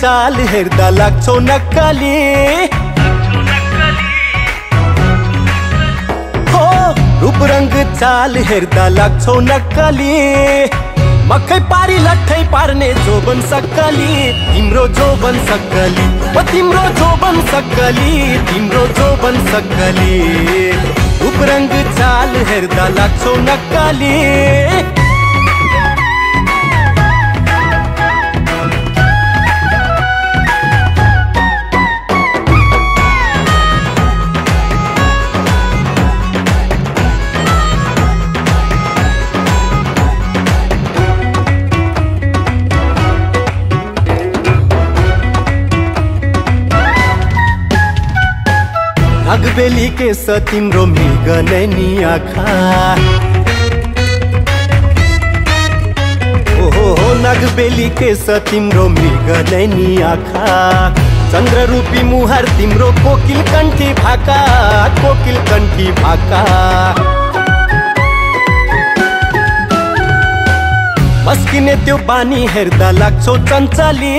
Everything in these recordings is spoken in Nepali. चाल हेर्दा लाग्छौ नक्कली हो, रूपरंग चाल हेर्दा लाग्छौ नक्कली। मक्खै पारी लट्ठै पार्ने जोबन सक्कली, तिम्रो जोबन सक्कली, तिम्रो जोबन सक्कली, तिम्रो जोबन सक्कली। रूपरंग चाल हेर्दा लाग्छौ नक्कली। नागबेली के स तिम्रो मिगनैनी आँखा, ओहो नागबेली के स तिम्रो मिगनैनी आँखा। चन्द्ररूपी मुहार तिम्रो कोकिल कण्ठी भाका, कोकिल कण्ठी भाका। मस्किने त्यो बानी हेर्दा लाग्छौ चञ्चली,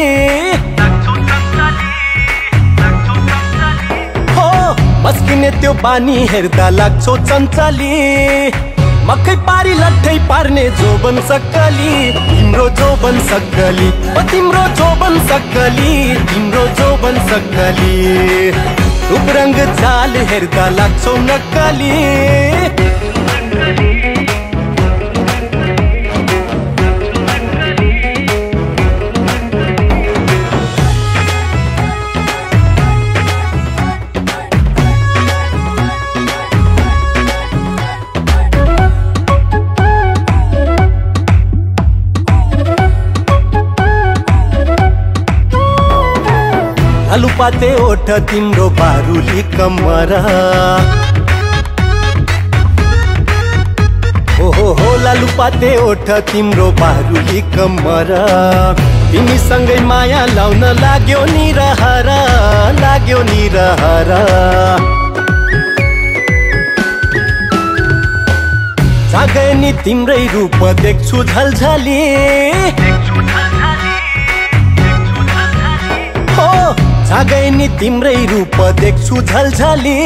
मस्किने त्यो बानी हेर्दा लाग्छौ चञ्चली। मक्खै पारी लट्ठै पार्ने जोबन सक्कली, तिम्रो जोबन सक्कली, तिम्रो जोबन सक्कली, तिम्रो जोबन सक्कली। रूपरंग चाल हेर्दा लाग्छौ नक्कली। लालुपाते ओठ तिम्रो बारुली कमरा, ओहो लालुपाते ओठ तिम्रो बारुली कमरा। तिमी सँगै माया लाउन लाग्यो निरहरा, लाग्यो निरहरा। जागे नि तिम्रै रूप देख्छु झलझली, जागे नि तिम्रै रूप देख्छु झलझली।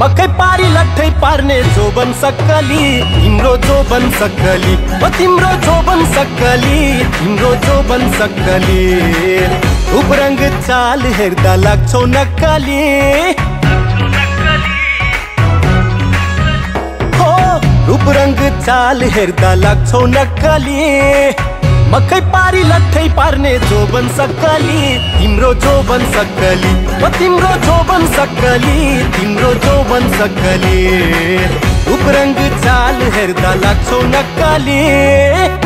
मक्खै पारी लट्ठै पार्ने जोबन सक्कली, तिम्रो जोबन सक्कली, तिम्रो जोबन सक्कली, तिम्रो जोबन सक्कली। रूपरंग चाल हेर्दा लाग्छौ नक्कली हो, रूपरंग चाल हेर्दा लाग्छौ नक्कली। मक्खै पारी लट्ठै पार्ने जोबन सक्कली, तिम्रो जोबन सक्कली, तिम्रो जोबन सक्कली, तिम्रो जोबन सक्कली। रूपरंग चाल हेर्दा लाग्छौ नक्कली।